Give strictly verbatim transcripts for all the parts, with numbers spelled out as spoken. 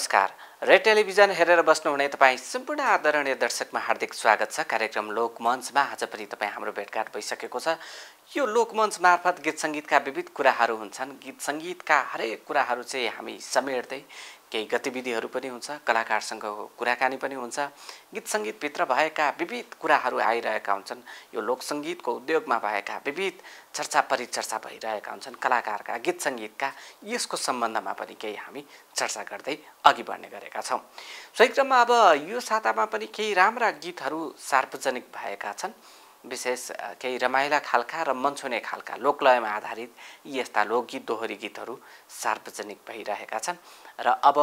नमस्कार, red television हेरेर बस्नुहुने तपाईं सम्पूर्ण आदरणीय दर्शकमा हार्दिक स्वागत छ। कार्यक्रम लोकमञ्चमा आज पनि तपाईँ हाम्रो भेटघाट भइसकेको छ। यो लोकमञ्च मार्फत गीत संगीतका विविध कुराहरू हुन्छन्। गीत संगीतका हरेक कुराहरू चाहिँ हामी समेट्दै केही गतिविधिहरू पनि हुन्छ, कलाकारसँग कुराकानी पनि हुन्छ, गीत संगीतभित्र भएका विविध कुराहरू आइरहेका हुन्छन्, यो लोक संगीतको उद्योगमा भएका विविध चर्चा परिचर्चा भइरहेका हुन्छन्, कलाकारका गीत संगीतका यसको सम्बन्धमा पनि केही हामी चर्चा गर्दै अघि बढ्ने गरेका छौँ। सोही क्रममा अब यो सातामा पनि केही राम्रा गीतहरू सार्वजनिक भएका छन्, विशेष केही रमाइला खालका र मन छुने खालका लोकलयमा आधारित यस्ता लोकगीत दोहोरी गीतहरू सार्वजनिक भइरहेका छन् र अब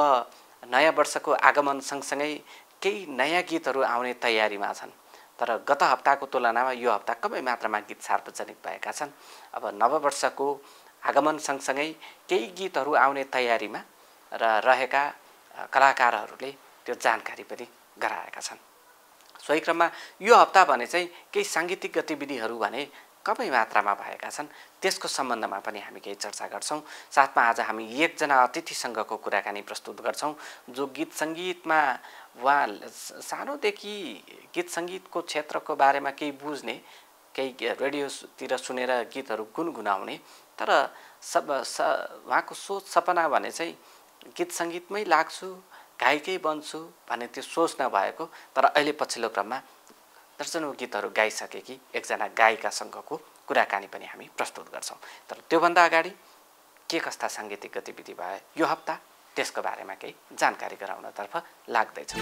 नयाँ वर्षको आगमन सँगसँगै केही नयाँ गीतहरू आउने तयारीमा छन्। तर गत हप्ताको तुलनामा यो हप्ता कमै मात्रामा गीत सार्वजनिक भएका छन्। अब नववर्षको आगमन सँगसँगै केही गीतहरू आउने तयारीमा र रहेका कलाकारहरूले त्यो जानकारी पनि गराएका छन्। सोही क्रममा यो हप्ता भने चाहिँ केही साङ्गीतिक गतिविधिहरू भने कमै मात्रामा भएका छन्, त्यसको सम्बन्धमा पनि हामी केही चर्चा गर्छौँ। साथमा आज हामी एकजना अतिथिसँगको कुराकानी प्रस्तुत गर्छौँ, जो गीत सङ्गीतमा उहाँ सानोदेखि गीत सङ्गीतको क्षेत्रको बारेमा केही बुझ्ने, केही रेडियोतिर सुनेर गीतहरू गुनगुनाउने, तर सब उहाँको सोच सपना भने चाहिँ गीत सङ्गीतमै लाग्छु, गायकै बन्छु भन्ने त्यो सोच नभएको, तर अहिले पछिल्लो क्रममा दर्जनौँ गीतहरू गाइसकेकी एकजना गायिकासँगको कुराकानी पनि हामी प्रस्तुत गर्छौँ। तर त्योभन्दा अगाडि के कस्ता साङ्गीतिक गतिविधि भए यो हप्ता, त्यसको बारेमा केही जानकारी गराउनतर्फ लाग्दैछौँ।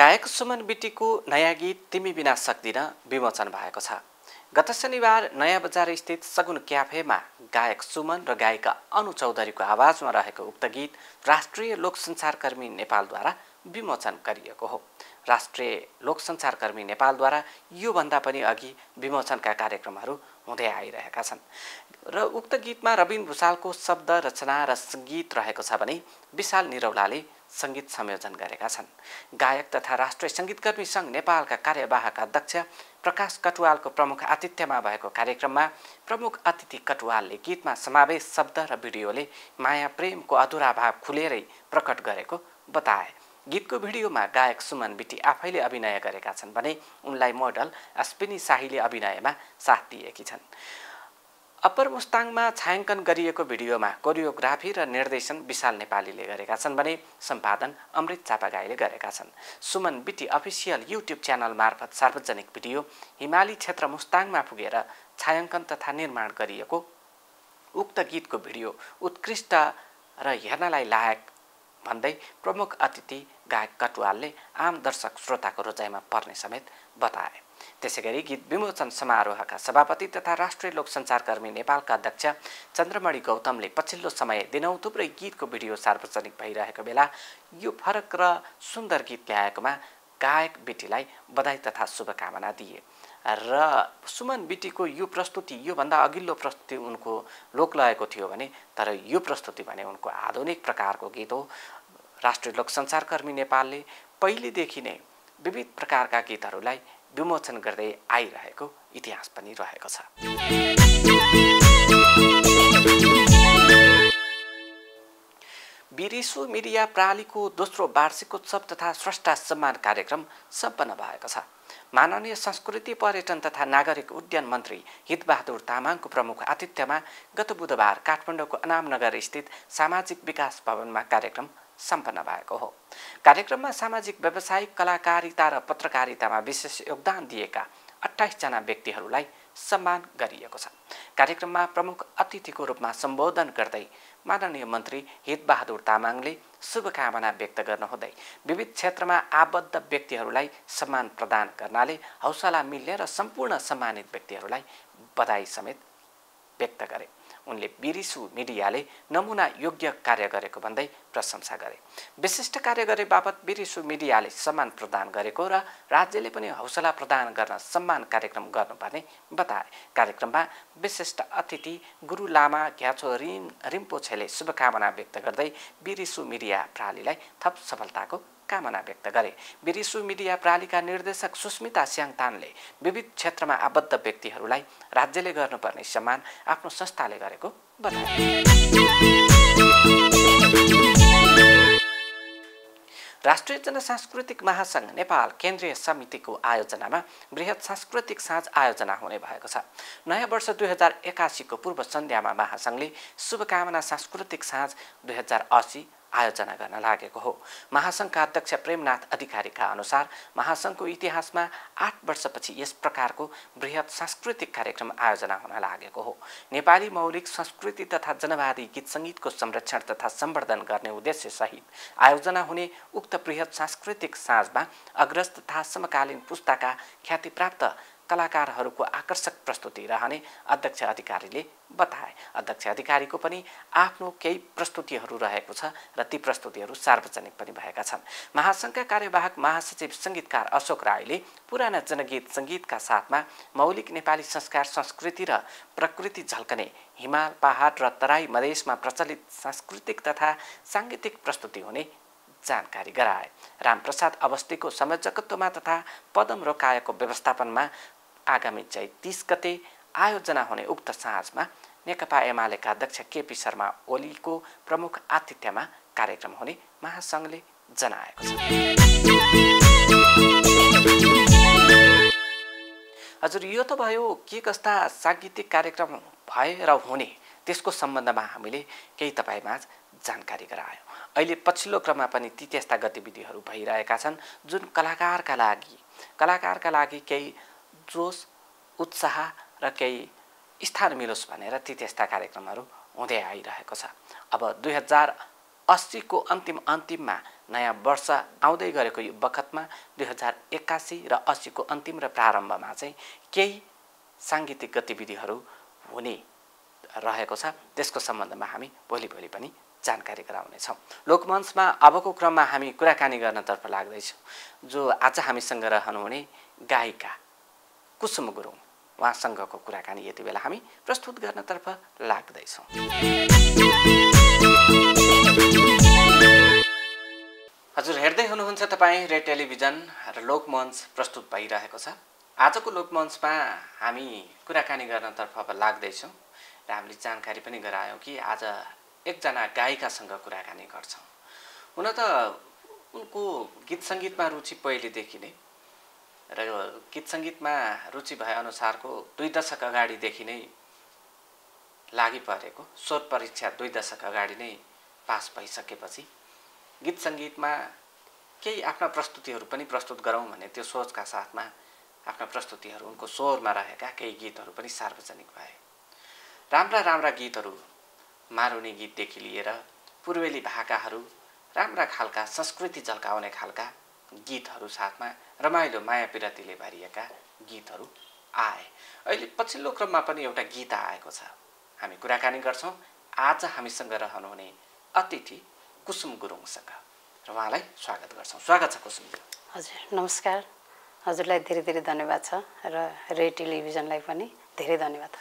गायक सुमन बिटीको नयाँ गीत तिमी बिना सक्दिन विमोचन भएको छ। गत शनिबार नयाँ बजार स्थित सगुन क्याफेमा गायक सुमन र गायिका अनु चौधरीको आवाजमा रहेको उक्त गीत राष्ट्रिय लोक संसारकर्मी नेपालद्वारा विमोचन गरिएको हो। राष्ट्रिय लोक संसारकर्मी नेपालद्वारा योभन्दा पनि अघि विमोचनका कार्यक्रमहरू हुँदै आइरहेका छन् र उक्त गीतमा रबिन भुषालको शब्द रचना र सङ्गीत रहेको छ भने विशाल निरौलाले सङ्गीत संयोजन गरेका छन्। गायक तथा राष्ट्रिय सङ्गीतकर्मी सङ्घ नेपालका कार्यवाहक अध्यक्ष प्रकाश कटुवालको प्रमुख आतिथ्यमा भएको कार्यक्रममा प्रमुख अतिथि कटुवालले गीतमा समावेश शब्द र भिडियोले माया प्रेमको अधुरा भाव खुलेरै प्रकट गरेको बताए। गीतको भिडियोमा गायक सुमन बिटी आफैले अभिनय गरेका छन् भने उनलाई मोडल अश्विनी शाहीले अभिनयमा साथ दिएकी छन्। अप्पर मुस्ताङमा छायाङ्कन गरिएको भिडियोमा कोरियोग्राफी र निर्देशन विशाल नेपालीले गरेका छन् भने सम्पादन अमृत चापागाईले गरेका छन्। Suman BT official YouTube channel मार्फत सार्वजनिक भिडियो हिमाली क्षेत्र मुस्ताङमा पुगेर छायाङ्कन तथा निर्माण गरिएको उक्त गीतको भिडियो उत्कृष्ट र हेर्नलाई लायक भन्दै प्रमुख अतिथि गायक कटुवालले आम दर्शक श्रोताको रोजाइमा पर्ने समेत बताए। त्यसैगरी गीत विमोचन समारोहका सभापति तथा राष्ट्रिय लोक संसारकर्मी नेपालका अध्यक्ष चन्द्रमणि गौतमले पछिल्लो समय दिनौँ थुप्रै गीतको भिडियो सार्वजनिक भइरहेको बेला यो फरक र सुन्दर गीत ल्याएकोमा गायक बिटीलाई बधाई तथा शुभकामना दिए र सुमन बिटीको यो प्रस्तुति योभन्दा अघिल्लो प्रस्तुति उनको लोकलयको थियो भने तर यो प्रस्तुति भने उनको आधुनिक प्रकारको गीत हो। राष्ट्रिय लोक संसारकर्मी नेपालले पहिलेदेखि नै विविध प्रकारका गीतहरूलाई विमोचन गर्दै आइरहेको इतिहास पनि रहेको छ। बिरिसु मिडिया प्रालीको दोस्रो वार्षिकोत्सव तथा स्रष्टा सम्मान कार्यक्रम सम्पन्न भएको छ। माननीय संस्कृति पर्यटन तथा नागरिक उड्डयन मन्त्री हितबहादुर तामाङको प्रमुख आतिथ्यमा गत बुधबार काठमाडौँको अनामनगर स्थित सामाजिक विकास भवनमा कार्यक्रम सम्पन्न भएको हो। कार्यक्रममा सामाजिक व्यावसायिक कलाकारिता र पत्रकारितामा विशेष योगदान दिएका अट्ठाइसजना व्यक्तिहरूलाई सम्मान गरिएको छ। कार्यक्रममा प्रमुख अतिथिको रूपमा सम्बोधन गर्दै माननीय मन्त्री हितबहादुर तामाङले शुभकामना व्यक्त गर्नुहुँदै विविध क्षेत्रमा आबद्ध व्यक्तिहरूलाई सम्मान प्रदान गर्नाले हौसला मिल्ने र सम्पूर्ण सम्मानित व्यक्तिहरूलाई बधाई समेत व्यक्त गरे। उनले बिरिसु मिडियाले नमुना योग्य कार्य गरेको भन्दै प्रशंसा गरे। विशिष्ट कार्य गरे बापत बिरिसु मिडियाले सम्मान प्रदान गरेको र राज्यले पनि हौसला प्रदान गर्न सम्मान कार्यक्रम गर्नुपर्ने बताए। कार्यक्रममा विशिष्ट अतिथि गुरु लामा घ्याचो रिम रिम्पोछेले शुभकामना व्यक्त गर्दै बिरिसु मिडिया प्रालीलाई थप सफलताको कामना व्यक्त गरे। बिरिसु मिडिया प्रालीका निर्देशक सुस्मिता स्याङतानले विविध क्षेत्रमा आबद्ध व्यक्तिहरूलाई राज्यले गर्नुपर्ने सम्मान आफ्नो संस्थाले गरेको बताया। राष्ट्रिय जनसांस्कृतिक महासंघ नेपाल केन्द्रीय समितिको आयोजनामा बृहत सांस्कृतिक साँझ आयोजना हुने भएको छ। नयाँ वर्ष दुई हजार एक्कासी को पूर्व सन्ध्यामा महासंघले शुभकामना सांस्कृतिक साँझ दुई हजार असी आयोजना गर्न लागेको हो। महासंघका अध्यक्ष प्रेमनाथ अधिकारीका अनुसार महासंघको इतिहासमा आठ वर्षपछि यस प्रकारको बृहत सांस्कृतिक कार्यक्रम आयोजना हुन लागेको हो। नेपाली मौलिक संस्कृति तथा जनवादी गीत संगीतको संरक्षण तथा संवर्धन गर्ने उद्देश्य सहित आयोजना हुने उक्त बृहत सांस्कृतिक साँझमा अग्रज तथा समकालीन पुस्ताका ख्यातिप्राप्त कलाकारहरूको आकर्षक प्रस्तुति रहने अध्यक्ष अधिकारीले बताए। अध्यक्ष अधिकारीको पनि आफ्नो केही प्रस्तुतिहरू रहेको छ र ती प्रस्तुतिहरू सार्वजनिक पनि भएका छन्। महासंघका कार्यवाहक महासचिव संगीतकार अशोक राईले पुराना जनगीत संगीतका साथमा मौलिक नेपाली संस्कार संस्कृति र प्रकृति झल्कने हिमाल पहाड र तराई मधेशमा प्रचलित सांस्कृतिक तथा सांगीतिक प्रस्तुति हुने जानकारी गराए। रामप्रसाद अवस्थीको संयोजकत्वमा तथा पदम रोकाएको व्यवस्थापनमा आगामी चैत तीस गते आयोजना हुने उक्त साँझमा नेकपा एमालेका अध्यक्ष केपी शर्मा ओलीको प्रमुख आतिथ्यमा कार्यक्रम हुने महासंघले जनाएको छ। हजुर, यो त भयो के कस्ता साङ्गीतिक कार्यक्रम भए र हुने त्यसको सम्बन्धमा हामीले केही तपाईँमा जानकारी गरायौँ। अहिले पछिल्लो क्रममा पनि ती त्यस्ता गतिविधिहरू भइरहेका छन् जुन कलाकारका लागि कलाकारका लागि केही जोस उत्साह र केही स्थान मिलोस् भनेर ती त्यस्ता कार्यक्रमहरू हुँदै आइरहेको छ। अब दुई हजार अस्सीको अन्तिम अन्तिममा नयाँ वर्ष आउँदै गरेको यो बखतमा दुई हजार एक्कासी र अस्सीको अन्तिम र प्रारम्भमा चाहिँ केही साङ्गीतिक गतिविधिहरू हुने रहेको छ। त्यसको सम्बन्धमा हामी भोलि भोलि पनि जानकारी गराउनेछौँ। लोकमञ्चमा अबको क्रममा हामी कुराकानी गर्नतर्फ लाग्दैछौँ। जो आज हामीसँग रहनुहुने गायिका कुसुम गुरुङ, उहाँसँगको कुराकानी यति बेला हामी प्रस्तुत गर्नतर्फ लाग्दैछौँ। हजुर, हेर्दै हुनुहुन्छ तपाईँ रेड टेलिभिजन र लोकमञ्च प्रस्तुत भइरहेको छ। आजको लोकमञ्चमा हामी कुराकानी गर्नतर्फ अब लाग्दैछौँ र हामीले जानकारी पनि गरायौँ कि आज एकजना गायिकासँग कुराकानी गर्छौँ। हुन त उनको गीत सङ्गीतमा रुचि पहिलेदेखि नै र गीत सङ्गीतमा रुचि भएअनुसारको दुई दशक अगाडिदेखि नै लागि परेको स्वर परीक्षा दुई दशक अगाडि नै पास भइसकेपछि गीत सङ्गीतमा केही आफ्ना प्रस्तुतिहरू पनि प्रस्तुत गरौँ भने त्यो सोचका साथमा आफ्ना प्रस्तुतिहरू उनको स्वरमा रहेका केही गीतहरू पनि सार्वजनिक भए। राम्रा राम्रा गीतहरू, मारुनी गीतदेखि लिएर पूर्वेली भाकाहरू, राम्रा खालका संस्कृति झल्काउने खालका गीतहरू, साथमा रमाइलो माया विरतिले भरिएका गीतहरू आए। अहिले पछिल्लो क्रममा पनि एउटा गीत आएको छ, हामी कुराकानी गर्छौँ आज हामीसँग रहनुहुने अतिथि कुसुम गुरुङसँग र उहाँलाई स्वागत गर्छौँ। स्वागत छ कुसुम गुरुङ। हजुर नमस्कार, हजुरलाई धेरै धेरै धन्यवाद छ र रेड टेलिभिजनलाई पनि धेरै धन्यवाद।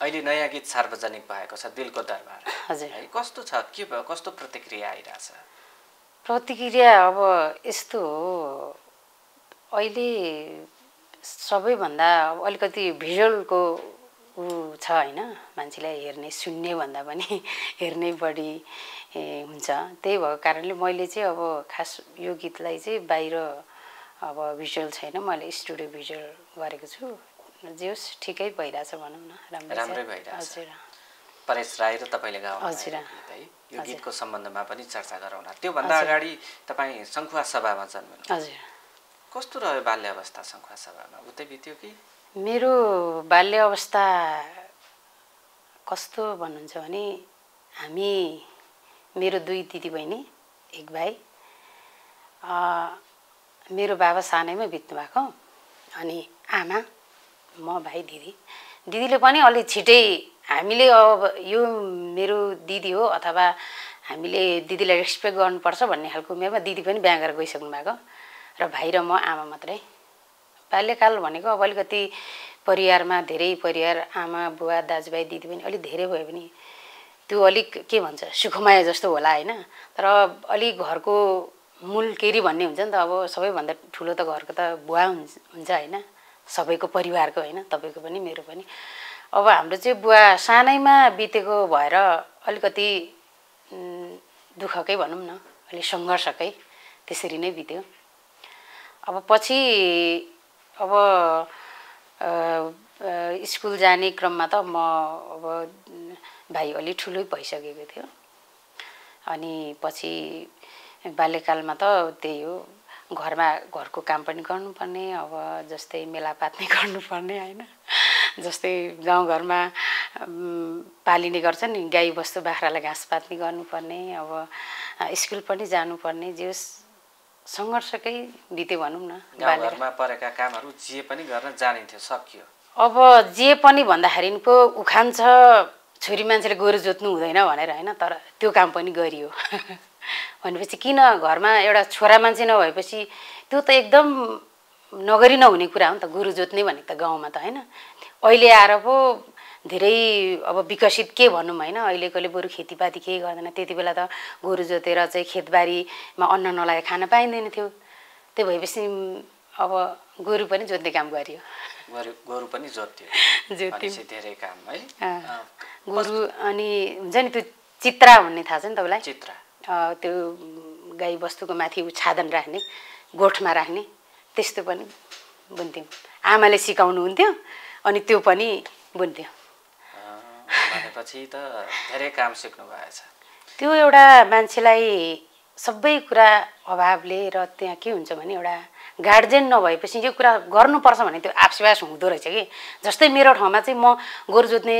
अहिले नयाँ गीत सार्वजनिक भएको छ दिलको दरबार, हजुर कस्तो छ, के भयो, कस्तो प्रतिक्रिया आइरहेछ? प्रतिक्रिया अब यस्तो हो, अहिले सबैभन्दा अलिकति भिजुअलको ऊ छ होइन, मान्छेलाई हेर्ने सुन्ने भन्दा पनि हेर्नै बढी हुन्छ। त्यही भएको कारणले मैले चाहिँ अब खास यो गीतलाई चाहिँ बाहिर अब भिजुअल छैन, मैले स्टुडियो भिजुअल गरेको छु। जेस ठिकै भइरहेछ भनौँ न, राम्रै भइरहेछ। परेश राई र तपाईँले गाउनु है, यो गीतको सम्बन्धमा पनि चर्चा गरौँ न। त्योभन्दा अगाडि तपाईँ सङ्खुवा सभामा जन्मनु, हजुर कस्तो रह्यो बाल्य अवस्था सङ्खुवा सभामा, उतै बित्यो कि? मेरो बाल्य अवस्था कस्तो भन्नुहुन्छ भने हामी मेरो दुई दिदी बहिनी एक भाइ, मेरो बाबा सानैमा बित्नु भएको, अनि आमा म भाइ दिदी। दिदीले पनि अलि छिटै हामीले अब यो मेरो दिदी हो अथवा हामीले दिदीलाई रेस्पेक्ट गर्नुपर्छ भन्ने खालको उमेरमा दिदी पनि बिहा गरेर गइसक्नु भएको र भाइ र म आमा मात्रै। बाल्यकाल भनेको अब अलिकति परिवारमा धेरै परिवार आमा बुवा दाजुभाइ दिदी पनि अलिक धेरै भयो भने त्यो अलिक के भन्छ सुखमाया जस्तो होला होइन, तर अलिक घरको मूल केरी भन्ने हुन्छ नि त। अब सबैभन्दा ठुलो त घरको त बुवा हुन्छ हुन्छ होइन, सबैको परिवारको होइन, तपाईँको पनि मेरो पनि। अब हाम्रो चाहिँ बुवा सानैमा बितेको भएर अलिकति दुःखकै भनौँ न, अलि संघर्षकै त्यसरी नै बित्यो। अब पछि अब स्कुल जाने क्रममा त म अब भाइ अलि ठुलै भइसकेको थियो। अनि पछि बाल्यकालमा त त्यही हो, घरमा घरको काम पनि गर्नुपर्ने, अब जस्तै मेलापात नै गर्नुपर्ने हैन, जस्तै गाउँघरमा पालिने गर्छन् नि गाई बस्तु बाख्रालाई घाँस पात नि गर्नुपर्ने, अब स्कुल पनि जानुपर्ने, जे संघर्षकै बिते भनौँ न। घरमा परेका कामहरू जे पनि गर्न जानिन्थ्यो, सकियो। अब जे पनि भन्दाखेरि पो उखान छ, छोरी मान्छेले गोरु जोत्नु हुँदैन भनेर हैन, तर त्यो काम पनि गरियो। भनेपछि किन घरमा एउटा छोरा मान्छे नभएपछि त्यो त एकदम नगरी नहुने कुरा हो नि त, गोरु जोत्ने भनेको त गाउँमा त हैन। अहिले आएर पो धेरै अब विकसित के भनौँ हैन, अहिलेकोले बरु खेतीपाती केही गर्दैन। त्यति बेला त गोरु जोतेर चाहिँ खेतबारीमा अन्न नलाएर खान पाइँदैन थियो, त्यही भएपछि अब गोरु पनि जोत्ने काम गरियो। गोरु पनि जोत्यो, जोत्यो धेरै काम है गोरु। अनि हुन्छ नि त्यो चित्रा भन्ने थाहा छ नि तपाईलाई, चित्रा त्यो गाई बस्तुको माथि छादन राख्ने, गोठमा राख्ने, त्यस्तो पनि बुन्थ्यौँ। आमाले सिकाउनु हुन्थ्यो अनि त्यो पनि बुन्थ्यो। त धेरै काम सिक्नु भएछ। त्यो एउटा मान्छेलाई सबै कुरा अभावले र त्यहाँ के हुन्छ भने एउटा गार्जेन नभएपछि यो कुरा गर्नुपर्छ भने त्यो आफसवास हुँदो रहेछ कि। जस्तै मेरो ठाउँमा चाहिँ म गोरु जोत्ने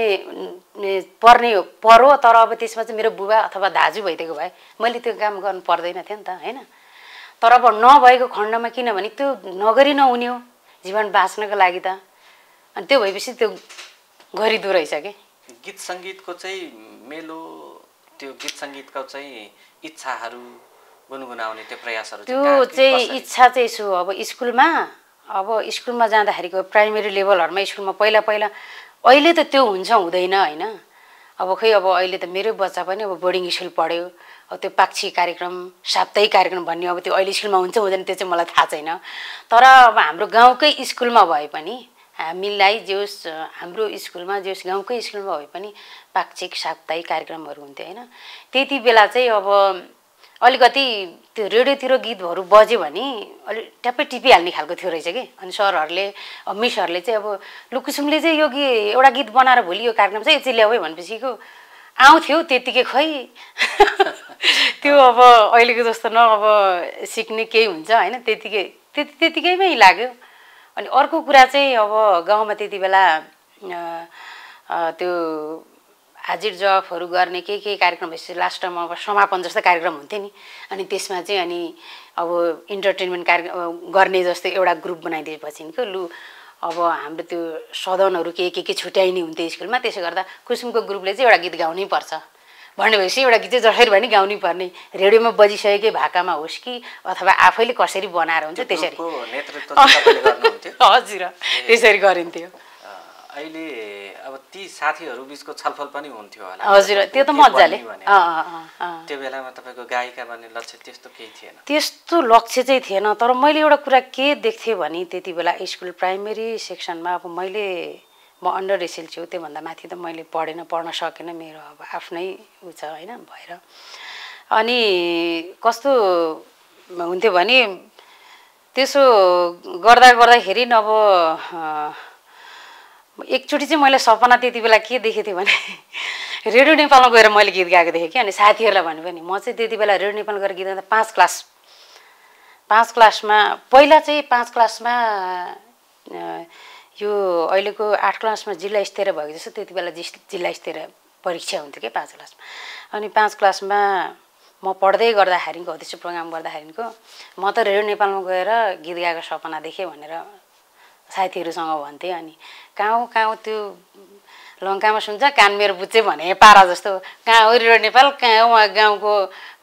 पर्ने परो, तर अब त्यसमा चाहिँ मेरो बुबा अथवा दाजु भइदिएको भए मैले त्यो काम गर्नु पर्दैन थियो नि त हैन। तर अब नभएको खण्डमा किनभने त्यो नगरी नहुने हो जीवन बाँच्नको लागि त, अनि त्यो भएपछि त्यो गरिदो रहेछ कि। गीत सङ्गीतको चाहिँ मेलो, त्यो गीत सङ्गीतको चाहिँ इच्छाहरू गुनगुनाउने त्यो प्रयासहरू त्यो चाहिँ इच्छा चाहिँ यसो अब स्कुलमा अब स्कुलमा जाँदाखेरिको प्राइमेरी लेभलहरूमा स्कुलमा पहिला पहिला अहिले त त्यो हुन्छ हुँदैन हैन। अब खै अब अहिले त मेरो बच्चा पनि अब बोर्डिङ स्कुल पढ्यो, अब त्यो पाक्षिक कार्यक्रम साप्ताहिक कार्यक्रम भन्ने अब त्यो अहिले स्कुलमा हुन्छ हुँदैन त्यो चाहिँ मलाई थाहा छैन। तर अब हाम्रो गाउँकै स्कुलमा भए पनि हामीलाई जोस् हाम्रो स्कुलमा जोस् गाउँकै स्कुलमा भए पनि पाक्षिक साप्ताहिक कार्यक्रमहरू हुन्थ्यो हैन। त्यति बेला चाहिँ अब अलिकति त्यो रेडियोतिर गीतहरू बज्यो भने अलि ट्याप्पै टिपिहाल्ने खालको थियो रहेछ कि। अनि सरहरूले मिसहरूले चाहिँ अब लु कुसुमले चाहिँ यो गी एउटा गीत बनाएर भोलि यो कार्यक्रम चाहिँ यति ल्याऊ भनेपछिको आउँथ्यो त्यतिकै खै। त्यो अब अहिलेको जस्तो न अब सिक्ने केही हुन्छ हैन, त्यतिकै त्यति त्यतिकैमै लाग्यो। अनि अर्को कुरा चाहिँ अब गाउँमा त्यति बेला त्यो हाजिर जबहरू गर्ने के के कार्यक्रम भएपछि लास्टमा अब समापन जस्तो कार्यक्रम हुन्थ्यो नि, अनि त्यसमा चाहिँ अनि अब इन्टरटेनमेन्ट कार्यक्रम गर्ने जस्तो एउटा ग्रुप बनाइदिएपछि नि लु अब हाम्रो त्यो सदनहरू के के के छुट्याइने हुन्थ्यो स्कुलमा। त्यसो गर्दा कुसुमको ग्रुपले चाहिँ एउटा गीत गाउनै पर्छ भनेपछि एउटा गीत चाहिँ जसरी भने गाउनै पर्ने, रेडियोमा बजिसकेकै भाकामा होस् कि अथवा आफैले कसरी बनाएर हुन्छ त्यसरी हजुर त्यसरी गरिन्थ्यो। अहिले अब ती साथीहरू बिचको छलफल पनि हुन्थ्यो होला हजुर, त्यो त मजाले। त्यो बेलामा तपाईको गायिका भन्ने लक्ष्य त्यस्तो केही थिएन, त्यस्तो लक्ष्य चाहिँ थिएन। तर मैले एउटा कुरा के देख्थेँ भने त्यति बेला स्कुल प्राइमेरी सेक्सनमा अब मैले म अन्डर एसिल छु, त्योभन्दा माथि त मैले पढेन, पढ्न सकेन, मेरो अब आफ्नै ऊ छ हैन भएर। अनि कस्तो हुन्थ्यो भने त्यसो गर्दा गर्दाखेरि अब एकचोटि चाहिँ मैले सपना त्यति बेला के देखेको थिएँ भने रेडियो नेपालमा गएर मैले गीत गाएको देखेँ कि। अनि साथीहरूलाई भने पनि म चाहिँ त्यति बेला रेडियो नेपाल गएर गीत गाउँदा पाँच क्लास पाँच क्लासमा पहिला चाहिँ पाँच क्लासमा यो अहिलेको आठ क्लासमा जिल्ला स्तरीय भएको जस्तो त्यति बेला जिल्ला स्तरीय परीक्षा हुन्थ्यो कि पाँच क्लासमा। अनि पाँच क्लासमा म पढ्दै गर्दाखेरिको हो त्यस्तो प्रोग्राम गर्दाखेरिको म त रेडियो नेपालमा गएर गीत गाएको सपना देखेँ भनेर साथीहरूसँग भन्थेँ। अनि कहाँ कहाँ त्यो लङ्कामा सुन्छ कान मेरो बुच्चे भने पारा जस्तो, कहाँ हो रेडियो नेपाल, कहाँ हो गाउँको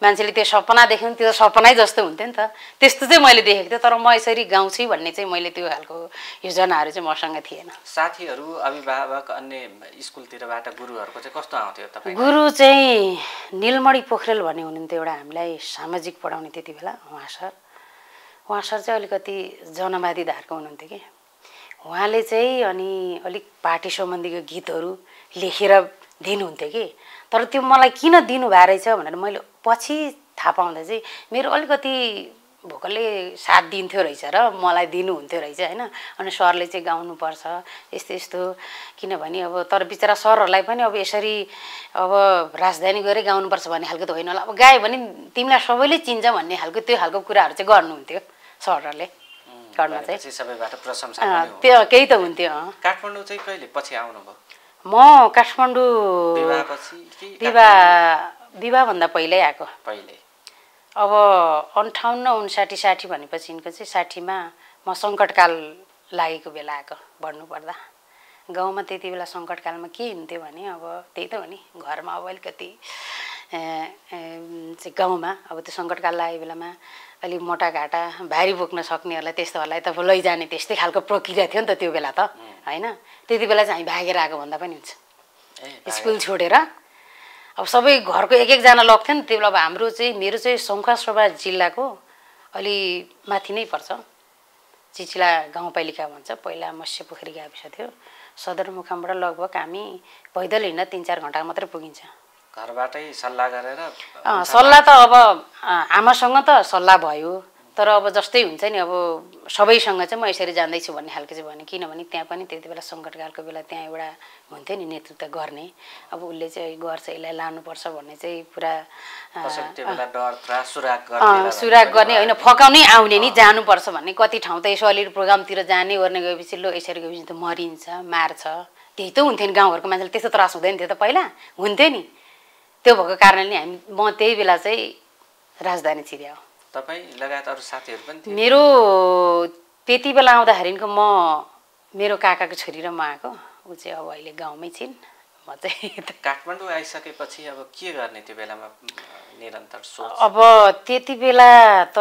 मान्छेले त्यो सपना देख्यो त्यो सपनै जस्तो हुन्थ्यो नि त। त्यस्तो चाहिँ मैले देखेको थिएँ, तर म यसरी गाउँछु भन्ने चाहिँ मैले त्यो खालको योजनाहरू चाहिँ मसँग थिएन। साथीहरू अभिभावक अन्य स्कुलतिरबाट गुरुहरूको चाहिँ कस्तो आउँथ्यो तपाईँ? गुरु चाहिँ नीलमणि पोखरेल भन्ने हुनुहुन्थ्यो, एउटा हामीलाई सामाजिक पढाउने त्यति बेला उहाँ सर। उहाँ सर चाहिँ अलिकति जनवादी धारको हुनुहुन्थ्यो कि। उहाँले चाहिँ अनि अलिक पार्टी सम्बन्धीको गीतहरू लेखेर दिनुहुन्थ्यो कि तर त्यो मलाई किन दिनुभएको रहेछ भनेर मैले पछि थाहा पाउँदा चाहिँ मेरो अलिकति भोकलले साथ दिन्थ्यो रहेछ र मलाई दिनुहुन्थ्यो रहेछ हैन। अनि सरले चाहिँ गाउनुपर्छ यस्तो यस्तो किनभने अब तर बिचरा सरहरूलाई पनि अब यसरी अब राजधानी गरे गाउनुपर्छ भन्ने खालको त होइन होला, अब गायो भने तिमीलाई सबैले चिन्छ भन्ने खालको त्यो खालको कुराहरू चाहिँ गर्नुहुन्थ्यो सरहरूले। घरमा चाहिँ सबैबाट प्रशंसा पनि त्यो केही त हुन्थ्यो। काठमाडौँ चाहिँ कहिले पछि आउनु भयो? म काठमाडौँ विवाहपछि कि विवाह विवाह भन्दा पहिल्यै आएको। पहिल्यै अब अन्ठाउन्न उन्साठी साठी भनेपछि यिनको चाहिँ साठीमा म सङ्कटकाल लागेको बेला आएको भन्नुपर्दा। गाउँमा त्यति बेला सङ्कटकालमा के हुन्थ्यो भने अब त्यही त हो नि घरमा अब अलिकति चाहिँ गाउँमा अब त्यो सङ्कटकाल लागेको बेलामा अलि मोटाघाटा भारी बोक्न सक्नेहरूलाई त्यस्तोहरूलाई त लैजाने त्यस्तै खालको प्रक्रिया थियो नि त त्यो बेला त होइन। त्यति बेला चाहिँ हामी भागेर आएको भन्दा पनि हुन्छ, स्कुल छोडेर अब सबै घरको एक एकजना लग्थ्यो नि त्यो बेला। अब हाम्रो चाहिँ मेरो चाहिँ सङ्खुवासभा जिल्लाको अलि माथि नै पर्छ, चिचिला गाउँपालिका भन्छ, पहिला मत्स्यपोखरी गाविस थियो। सदरमुकामबाट लगभग हामी पैदल हिँड्न तिन चार घन्टा मात्रै पुगिन्छ। घरबाटै सल्लाह गरेर? सल्लाह त अब आमासँग त सल्लाह भयो तर अब जस्तै हुन्छ नि अब सबैसँग चाहिँ म यसरी जाँदैछु भन्ने खालको चाहिँ भने किनभने त्यहाँ पनि त्यति बेला सङ्कटकालको बेला त्यहाँ एउटा हुन्थ्यो नि नेतृत्व गर्ने, अब उसले चाहिँ गर्छ यसलाई लानुपर्छ भन्ने चाहिँ पुरा सुराग गर्ने होइन फकाउनै आउने नि जानुपर्छ भन्ने। कति ठाउँ त यसो अलि प्रोग्रामतिर जाने ओर्ने गएपछि लो यसरी गएपछि त मरिन्छ मार्छ त्यही त हुन्थ्यो नि गाउँघरको मान्छेले, त्यस्तो त्रास हुँदैन थियो त पहिला, हुन्थ्यो नि। त्यो भएको कारणले हामी म त्यही बेला चाहिँ राजधानी छिर्याएँ। तपाईँ लगायत अरू साथीहरू पनि थिए? मेरो त्यति बेला आउँदाखेरिको म मेरो काकाको छोरी र म आएको, ऊ चाहिँ अब अहिले गाउँमै छिन्। म चाहिँ काठमाडौँ आइसकेपछि अब के गर्ने त्यो बेलामा निरन्तर सोच? अब त्यति बेला त